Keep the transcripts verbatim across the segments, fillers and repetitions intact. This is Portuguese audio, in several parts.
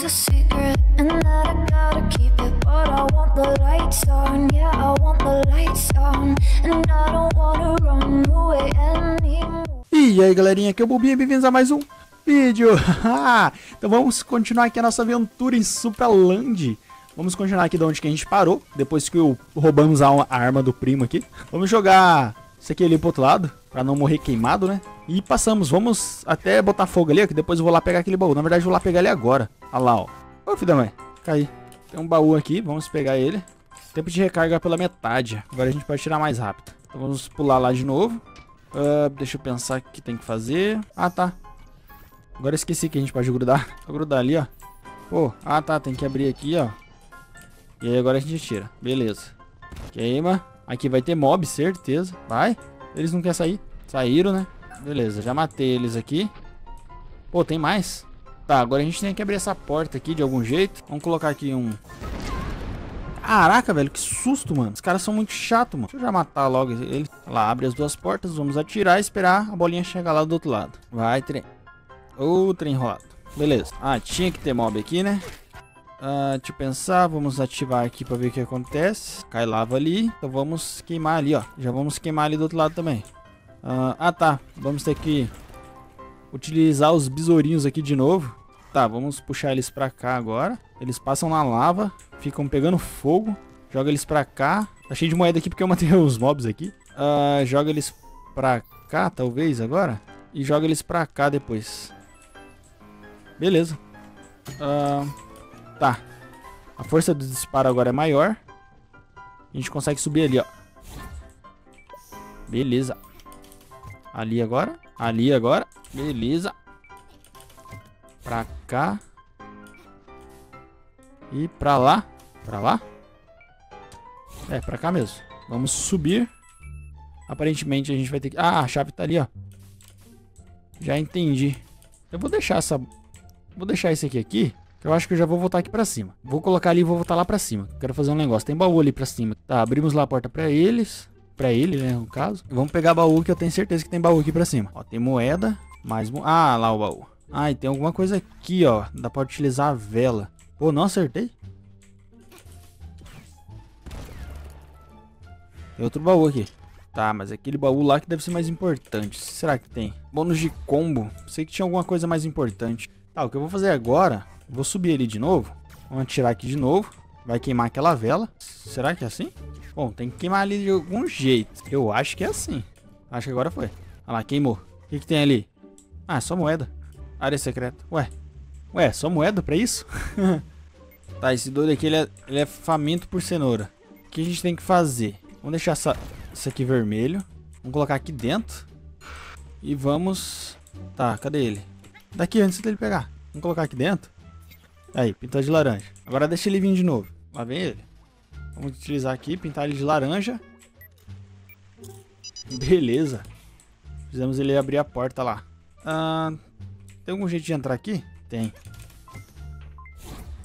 is a secret and that I gotta keep it. But I want the lights on, yeah, I want the lights on. And I don't wanna run away anymore. E aí galerinha, aqui é o Bombinha, bem-vindos a mais um vídeo. Então vamos continuar aqui a nossa aventura em Supraland. Vamos continuar aqui de onde que a gente parou, depois que eu roubamos a arma do primo aqui. Vamos jogar isso aqui ali pro outro lado, pra não morrer queimado, né? E passamos, vamos até botar fogo ali, que depois eu vou lá pegar aquele baú. Na verdade eu vou lá pegar ele agora. Olha lá, ó. Ô, filho da mãe, cai. Tem um baú aqui, vamos pegar ele. Tempo de recarga pela metade. Agora a gente pode tirar mais rápido. Então vamos pular lá de novo. Uh, deixa eu pensar o que tem que fazer. Ah, tá. Agora eu esqueci que a gente pode grudar. Vou grudar ali, ó. Pô, ah, tá. Tem que abrir aqui, ó. E aí agora a gente tira. Beleza. Queima. Aqui vai ter mob, certeza. Vai. Eles não querem sair. Saíram, né? Beleza. Já matei eles aqui. Pô, tem mais. Tá, agora a gente tem que abrir essa porta aqui de algum jeito. Vamos colocar aqui um... Caraca, velho, que susto, mano. Os caras são muito chatos, mano. Deixa eu já matar logo ele. Lá, abre as duas portas. Vamos atirar e esperar a bolinha chegar lá do outro lado. Vai, trem. Ô, oh, trem enrolado. Beleza. Ah, tinha que ter mob aqui, né? Ah, deixa eu pensar. Vamos ativar aqui pra ver o que acontece. Cai lava ali. Então vamos queimar ali, ó. Já vamos queimar ali do outro lado também. Ah, ah tá. Vamos ter que utilizar os besourinhos aqui de novo. Tá, vamos puxar eles pra cá agora. Eles passam na lava, ficam pegando fogo. Joga eles pra cá. Tá cheio de moeda aqui porque eu matei os mobs aqui. Uh, joga eles pra cá, talvez, agora. E joga eles pra cá depois. Beleza. Uh, tá. A força do disparo agora é maior. A gente consegue subir ali, ó. Beleza. Ali agora. Ali agora. Beleza. Pra cá. E pra lá. Pra lá? É, pra cá mesmo. Vamos subir. Aparentemente a gente vai ter que... Ah, a chave tá ali, ó. Já entendi. Eu vou deixar essa... Vou deixar esse aqui aqui. Que eu acho que eu já vou voltar aqui pra cima. Vou colocar ali e vou voltar lá pra cima. Quero fazer um negócio. Tem baú ali pra cima. Tá, abrimos lá a porta pra eles. Pra ele, né, no caso. Vamos pegar baú, que eu tenho certeza que tem baú aqui pra cima. Ó, tem moeda. Mais... Mo... Ah, lá o baú. Ah, e tem alguma coisa aqui, ó. Dá pra utilizar a vela. Pô, não acertei. Tem outro baú aqui. Tá, mas aquele baú lá que deve ser mais importante. Será que tem? Bônus de combo. Sei que tinha alguma coisa mais importante. Tá, o que eu vou fazer agora... Vou subir ele de novo. Vamos atirar aqui de novo. Vai queimar aquela vela. Será que é assim? Bom, tem que queimar ali de algum jeito. Eu acho que é assim. Acho que agora foi. Olha lá, queimou. O que que tem ali? Ah, é só moeda. Área secreta. Ué. Ué, só moeda pra isso? Tá, esse doido aqui, ele é, ele é faminto por cenoura. O que a gente tem que fazer? Vamos deixar essa, isso aqui vermelho. Vamos colocar aqui dentro. E vamos... Tá, cadê ele? Daqui, antes dele pegar. Vamos colocar aqui dentro. Aí, pintar de laranja. Agora deixa ele vir de novo. Lá vem ele. Vamos utilizar aqui, pintar ele de laranja. Beleza. Fizemos ele abrir a porta lá. Ah... Tem algum jeito de entrar aqui? Tem.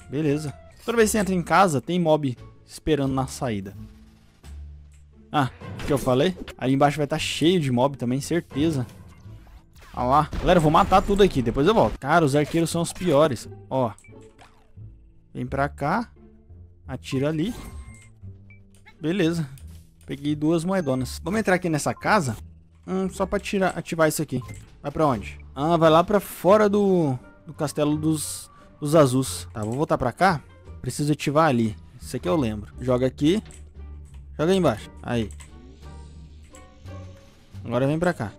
Beleza. Toda vez que você entra em casa, tem mob esperando na saída. Ah, o que eu falei? Ali embaixo vai estar cheio de mob também, certeza. Olha lá. Galera, eu vou matar tudo aqui, depois eu volto. Cara, os arqueiros são os piores. Ó. Vem pra cá. Atira ali. Beleza. Peguei duas moedonas. Vamos entrar aqui nessa casa? Hum, só pra tirar, ativar isso aqui. Vai pra onde? Ah, vai lá pra fora do, do castelo dos, dos azuis. Tá, vou voltar pra cá. Preciso ativar ali. Isso aqui eu lembro. Joga aqui. Joga aí embaixo. Aí. Agora vem pra cá.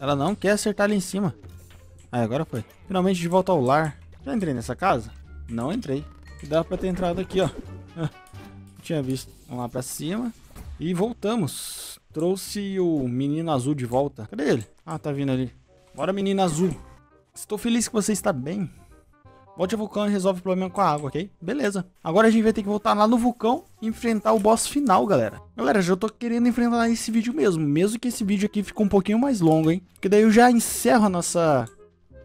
Ela não quer acertar ali em cima. Aí, agora foi. Finalmente de volta ao lar. Já entrei nessa casa? Não entrei. Dá pra ter entrado aqui, ó. Ah, tinha visto. Vamos lá pra cima. E voltamos. Trouxe o menino azul de volta. Cadê ele? Ah, tá vindo ali. Bora, menino azul. Estou feliz que você está bem. Volte ao vulcão e resolve o problema com a água, ok? Beleza. Agora a gente vai ter que voltar lá no vulcão e enfrentar o boss final, galera. Galera, já tô querendo enfrentar esse vídeo mesmo. Mesmo que esse vídeo aqui fique um pouquinho mais longo, hein? Porque daí eu já encerro a nossa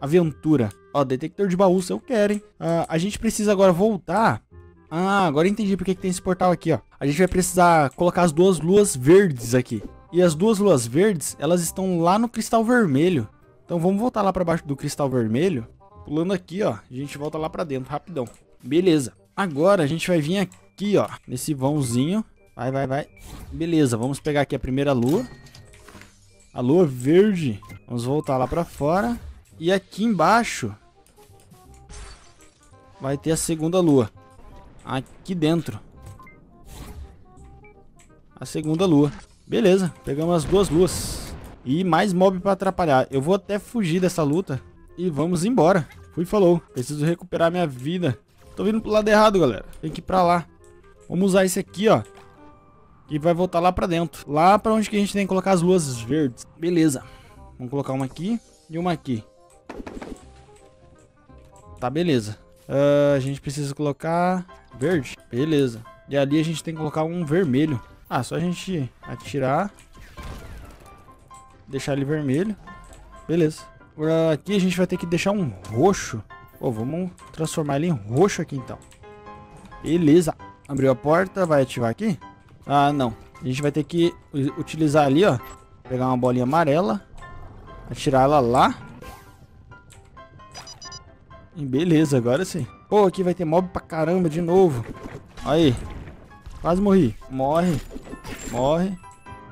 aventura. Ó, detector de baú, se eu quero, hein? Uh, a gente precisa agora voltar... Ah, agora entendi porque que tem esse portal aqui, ó. A gente vai precisar colocar as duas luas verdes aqui. E as duas luas verdes, elas estão lá no cristal vermelho. Então vamos voltar lá pra baixo do cristal vermelho. Pulando aqui, ó, a gente volta lá pra dentro, rapidão. Beleza. Agora a gente vai vir aqui, ó, nesse vãozinho. Vai, vai, vai. Beleza, vamos pegar aqui a primeira lua. A lua verde. Vamos voltar lá pra fora. E aqui embaixo vai ter a segunda lua. Aqui dentro. A segunda lua. Beleza, pegamos as duas luas. E mais mob pra atrapalhar. Eu vou até fugir dessa luta. E vamos embora. Fui, falou. Preciso recuperar minha vida. Tô vindo pro lado errado, galera. Tem que ir pra lá. Vamos usar esse aqui, ó. E vai voltar lá pra dentro. Lá pra onde que a gente tem que colocar as luas verdes. Beleza. Vamos colocar uma aqui e uma aqui. Tá, beleza. Uh, a gente precisa colocar verde. Beleza. E ali a gente tem que colocar um vermelho. Ah, só a gente atirar. Deixar ele vermelho. Beleza. Uh, aqui a gente vai ter que deixar um roxo. Pô, vamos transformar ele em roxo aqui então. Beleza. Abriu a porta. Vai ativar aqui? Ah, não. A gente vai ter que utilizar ali, ó. Pegar uma bolinha amarela. Atirar ela lá. E beleza, agora sim. Pô, aqui vai ter mob pra caramba de novo. Aí. Quase morri. Morre. Morre.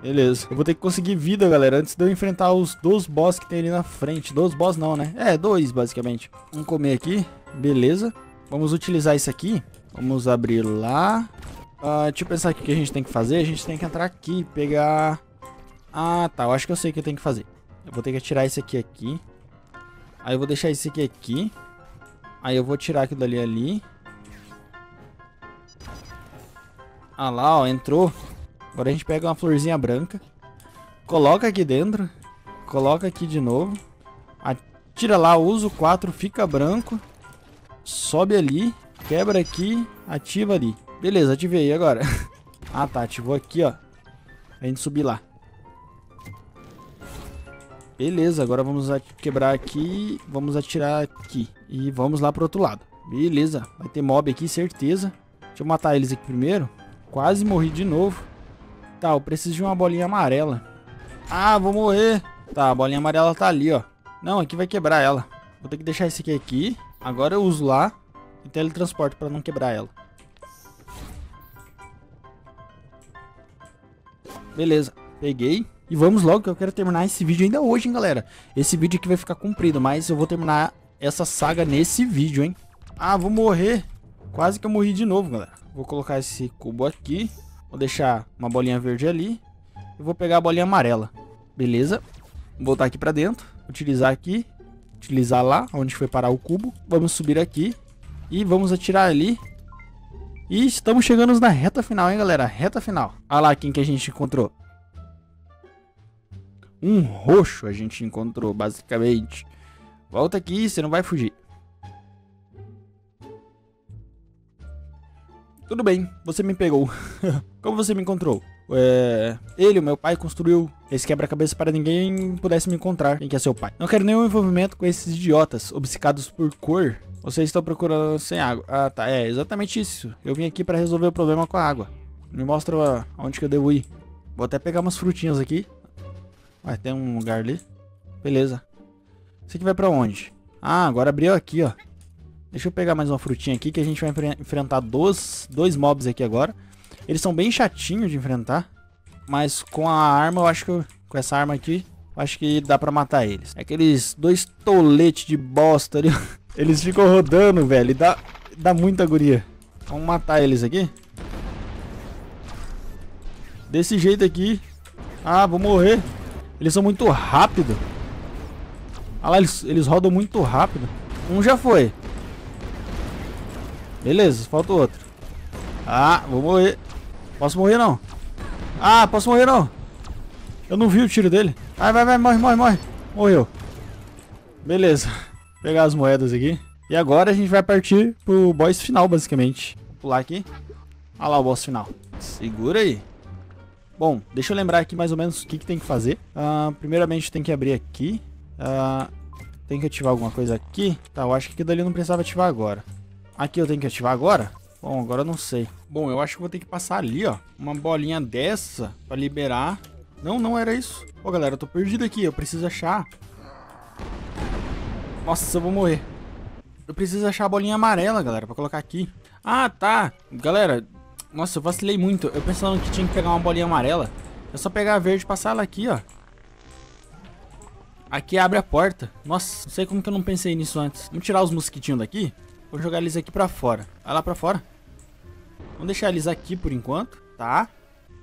Beleza. Eu vou ter que conseguir vida, galera, antes de eu enfrentar os dois boss que tem ali na frente. Dois boss não, né? É, dois, basicamente. Vamos comer aqui. Beleza. Vamos utilizar isso aqui. Vamos abrir lá. Uh, deixa eu pensar aqui o que a gente tem que fazer. A gente tem que entrar aqui e pegar... Ah, tá. Eu acho que eu sei o que eu tenho que fazer. Eu vou ter que tirar esse aqui aqui. Aí eu vou deixar esse aqui aqui. Aí eu vou tirar aquilo dali ali. Ah lá, ó. Entrou. Agora a gente pega uma florzinha branca. Coloca aqui dentro. Coloca aqui de novo. Atira lá. Usa o quatro. Fica branco. Sobe ali. Quebra aqui. Ativa ali. Beleza, ativei agora. Ah, tá. Ativou aqui, ó. A gente subir lá. Beleza, agora vamos quebrar aqui. Vamos atirar aqui. E vamos lá pro outro lado. Beleza, vai ter mob aqui, certeza. Deixa eu matar eles aqui primeiro. Quase morri de novo. Tá, eu preciso de uma bolinha amarela. Ah, vou morrer. Tá, a bolinha amarela tá ali, ó. Não, aqui vai quebrar ela. Vou ter que deixar esse aqui aqui. Agora eu uso lá e teletransporto pra não quebrar ela. Beleza, peguei. E vamos logo que eu quero terminar esse vídeo ainda hoje, hein, galera. Esse vídeo aqui vai ficar comprido, mas eu vou terminar essa saga nesse vídeo, hein. Ah, vou morrer. Quase que eu morri de novo, galera. Vou colocar esse cubo aqui. Vou deixar uma bolinha verde ali. Eu vou pegar a bolinha amarela. Beleza. Vou voltar aqui pra dentro. Utilizar aqui. Utilizar lá, onde foi parar o cubo. Vamos subir aqui. E vamos atirar ali. E estamos chegando na reta final, hein, galera. Reta final. Olha lá quem que a gente encontrou. Um roxo a gente encontrou, basicamente. Volta aqui, você não vai fugir. Tudo bem, você me pegou. Como você me encontrou? É... Ele, o meu pai, construiu esse quebra-cabeça para ninguém pudesse me encontrar. Quem que é seu pai? Não quero nenhum envolvimento com esses idiotas, obcecados por cor. Vocês estão procurando sem água. Ah, tá, é exatamente isso. Eu vim aqui para resolver o problema com a água. Me mostra onde que eu devo ir. Vou até pegar umas frutinhas aqui. Vai, tem um lugar ali. Beleza. Esse aqui vai pra onde? Ah, agora abriu aqui, ó. Deixa eu pegar mais uma frutinha aqui, que a gente vai enfre enfrentar dois, dois mobs aqui agora. Eles são bem chatinhos de enfrentar. Mas com a arma, eu acho que... Eu, com essa arma aqui, eu acho que dá pra matar eles. Aqueles dois toletes de bosta ali. Eles ficam rodando, velho. E dá, dá muita agonia. Vamos matar eles aqui. Desse jeito aqui. Ah, vou morrer. Eles são muito rápidos. Olha lá, eles, eles rodam muito rápido. Um já foi. Beleza, falta o outro. Ah, vou morrer. Posso morrer não? Ah, posso morrer não? Eu não vi o tiro dele. Vai, vai, vai, morre, morre, morre. Morreu. Beleza. Vou pegar as moedas aqui. E agora a gente vai partir pro boss final, basicamente. Vou pular aqui. Olha lá o boss final. Segura aí. Bom, deixa eu lembrar aqui mais ou menos o que, que tem que fazer. Uh, primeiramente tem que abrir aqui. Uh, tem que ativar alguma coisa aqui. Tá, eu acho que aquilo dali não precisava ativar agora. Aqui eu tenho que ativar agora? Bom, agora eu não sei. Bom, eu acho que vou ter que passar ali, ó. Uma bolinha dessa pra liberar. Não, não era isso. Ô, galera, eu tô perdido aqui. Eu preciso achar. Nossa, eu vou morrer. Eu preciso achar a bolinha amarela, galera, pra colocar aqui. Ah, tá. Galera, nossa, eu vacilei muito. Eu pensando que tinha que pegar uma bolinha amarela. É só pegar a verde e passar ela aqui, ó. Aqui abre a porta. Nossa, não sei como que eu não pensei nisso antes. Vamos tirar os mosquitinhos daqui. Vou jogar eles aqui pra fora. Vai lá pra fora. Vamos deixar eles aqui por enquanto, tá?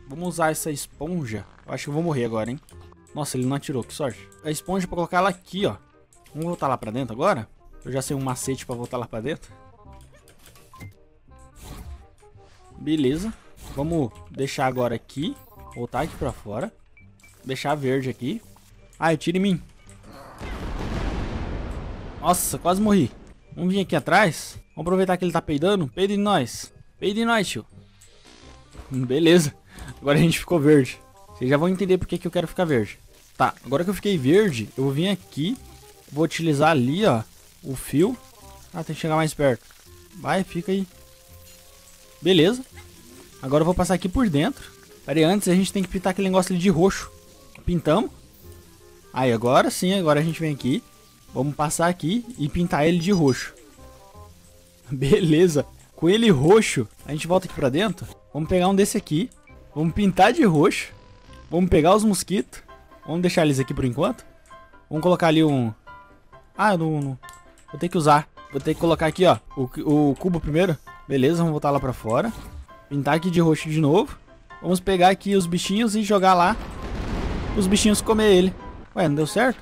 Vamos usar essa esponja. Eu acho que eu vou morrer agora, hein? Nossa, ele não atirou, que sorte. A esponja pra colocar ela aqui, ó. Vamos voltar lá pra dentro agora? Eu já sei um macete pra voltar lá pra dentro. Beleza. Vamos deixar agora aqui. Voltar aqui pra fora. Deixar verde aqui. Ah, atira em mim. Nossa, quase morri. Vamos vir aqui atrás. Vamos aproveitar que ele tá peidando. Peida em nós. Peida em nós, tio. Beleza. Agora a gente ficou verde. Vocês já vão entender porque que eu quero ficar verde. Tá, agora que eu fiquei verde, eu vou vir aqui. Vou utilizar ali, ó, o fio. Ah, tem que chegar mais perto. Vai, fica aí. Beleza. Agora eu vou passar aqui por dentro. Peraí, antes a gente tem que pintar aquele negócio ali de roxo. Pintamos. Aí, agora sim, agora a gente vem aqui. Vamos passar aqui e pintar ele de roxo. Beleza. Com ele roxo, a gente volta aqui pra dentro. Vamos pegar um desse aqui. Vamos pintar de roxo. Vamos pegar os mosquitos. Vamos deixar eles aqui por enquanto. Vamos colocar ali um... Ah, eu não, não... Vou ter que usar. Vou ter que colocar aqui, ó, o, o cubo primeiro. Beleza, vamos voltar lá pra fora. Pintar aqui de roxo de novo. Vamos pegar aqui os bichinhos e jogar lá. Os bichinhos comer ele. Ué, não deu certo?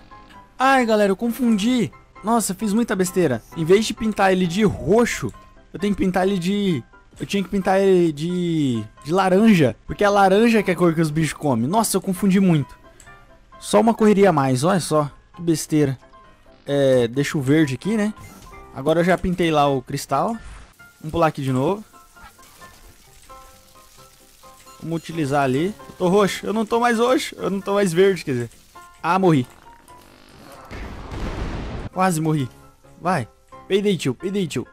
Ai, galera, eu confundi. Nossa, fiz muita besteira. Em vez de pintar ele de roxo, eu tenho que pintar ele de... Eu tinha que pintar ele de... de laranja. Porque a laranja que é a cor que os bichos comem. Nossa, eu confundi muito. Só uma correria a mais, olha só. Que besteira. É, deixa o verde aqui, né? Agora eu já pintei lá o cristal. Vamos pular aqui de novo. Vamos utilizar ali. Eu tô roxo. Eu não tô mais roxo. Eu não tô mais verde, quer dizer. Ah, morri. Quase morri. Vai. Peidei, tio. Peidei, tio.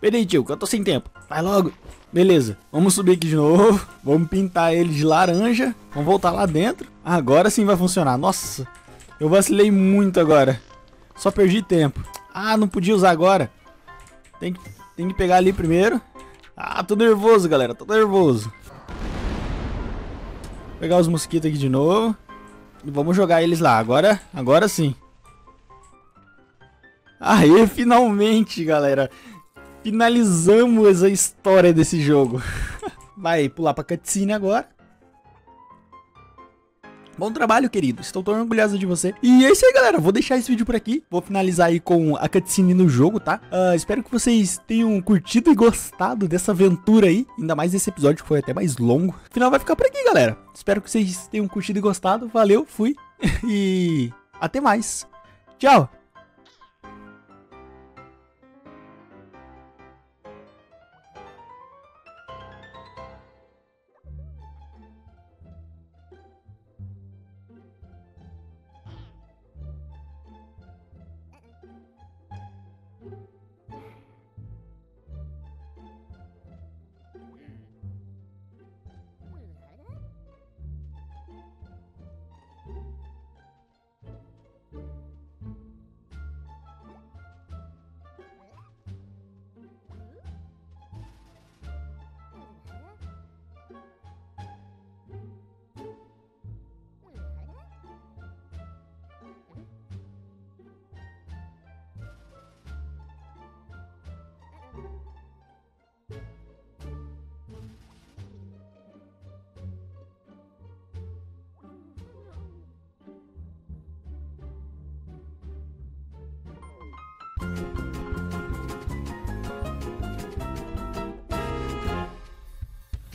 Peidei, tio, que eu tô sem tempo. Vai logo. Beleza. Vamos subir aqui de novo. Vamos pintar ele de laranja. Vamos voltar lá dentro. Agora sim vai funcionar. Nossa. Eu vacilei muito agora. Só perdi tempo. Ah, não podia usar agora. Tem que, tem que pegar ali primeiro. Ah, tô nervoso, galera. Tô nervoso. Vou pegar os mosquitos aqui de novo. E vamos jogar eles lá. Agora, agora sim. Aê, finalmente, galera. Finalizamos a história desse jogo. Vai pular pra cutscene agora. Bom trabalho, querido. Estou tão orgulhoso de você. E é isso aí, galera. Vou deixar esse vídeo por aqui. Vou finalizar aí com a cutscene no jogo, tá? Uh, espero que vocês tenham curtido e gostado dessa aventura aí. Ainda mais esse episódio que foi até mais longo. Afinal, vai ficar por aqui, galera. Espero que vocês tenham curtido e gostado. Valeu, fui. E até mais. Tchau.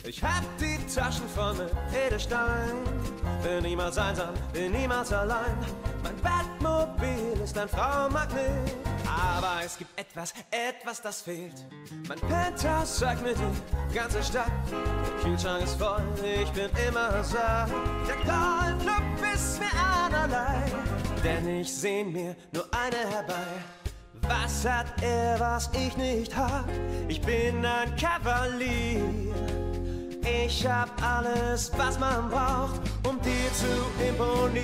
Ich hab die Taschen voll mit Edelstein, bin niemals einsam, bin niemals allein. Mein Batmobil ist ein Frauenmagnet, aber es gibt etwas, etwas das fehlt. Mein Penthouse sagt mir die ganze Stadt, der Kühlschrank ist voll, ich bin immer satt. Der Golfclub ist mir einerlei, denn ich seh mir nur eine herbei. Was hat er, was ich nicht hab? Ich bin ein Kavalier. Ich hab alles, was man braucht, um dir zu imponieren.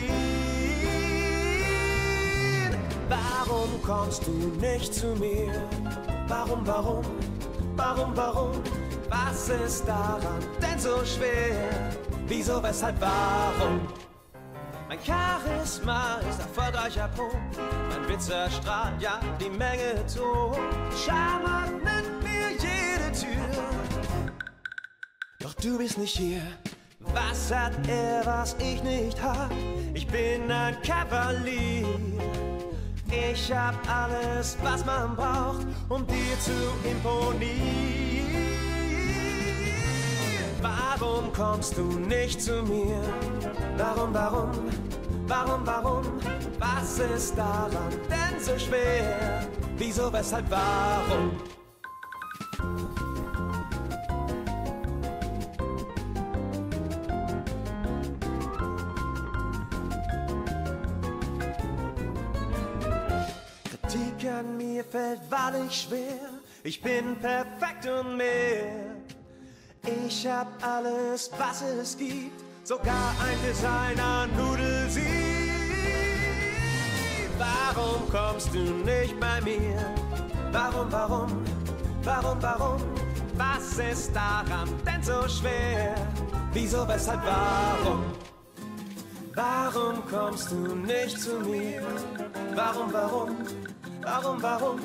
Warum kommst du nicht zu mir? Warum, warum, warum, warum? Was ist daran denn so schwer? Wieso, weshalb, warum? Mein Charisma ist erfolgreicher Po. Mein Witz erstrahlt, ja, die Menge tot. Charme nennt mir jede Tür. Doch du bist nicht hier. Was hat er, was ich nicht hab? Ich bin ein Kavalier. Ich hab alles, was man braucht, um dir zu imponieren. Warum kommst du nicht zu mir? Warum, warum, warum, warum? Was ist daran denn so schwer? Wieso, weshalb, warum? Kritik an mir fällt wahrlich schwer. Ich bin perfekt und mehr. Ich hab alles, was es gibt. Sogar ein Designer-Nudelsieb. Warum kommst du nicht bei mir? Warum, warum, warum, warum? Was ist daran denn so schwer? Wieso, weshalb, warum? Warum kommst du nicht zu mir? Warum, warum, warum, warum?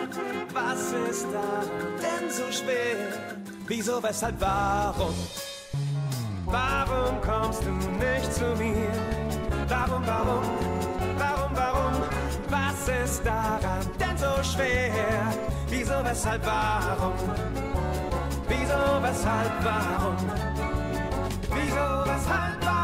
Was ist daran denn so schwer? Wieso, weshalb, warum? Warum kommst du nicht zu mir? Warum, warum, warum, warum? Was ist daran denn so schwer? Wieso, weshalb, warum? Wieso, weshalb, warum? Wieso, weshalb, warum?